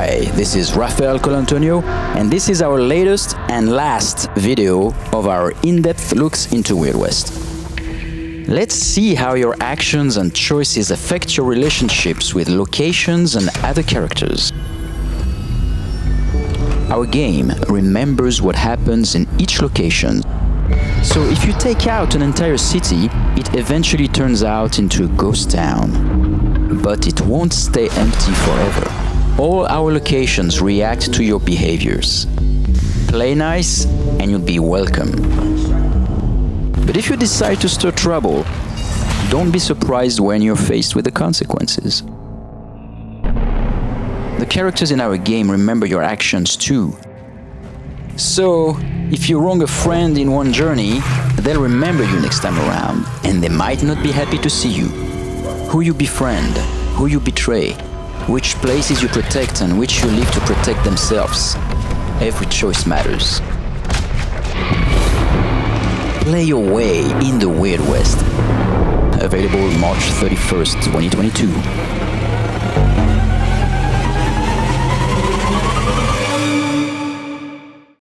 Hi, this is Rafael Colantonio, and this is our latest and last video of our in-depth looks into Weird West. Let's see how your actions and choices affect your relationships with locations and other characters. Our game remembers what happens in each location. So if you take out an entire city, it eventually turns out into a ghost town. But it won't stay empty forever. All our locations react to your behaviors. Play nice and you'll be welcome. But if you decide to stir trouble, don't be surprised when you're faced with the consequences. The characters in our game remember your actions too. So, if you wrong a friend in one journey, they'll remember you next time around, and they might not be happy to see you. Who you befriend, who you betray, which places you protect and which you leave to protect themselves. Every choice matters. Play your way in the Weird West. Available March 31st, 2022.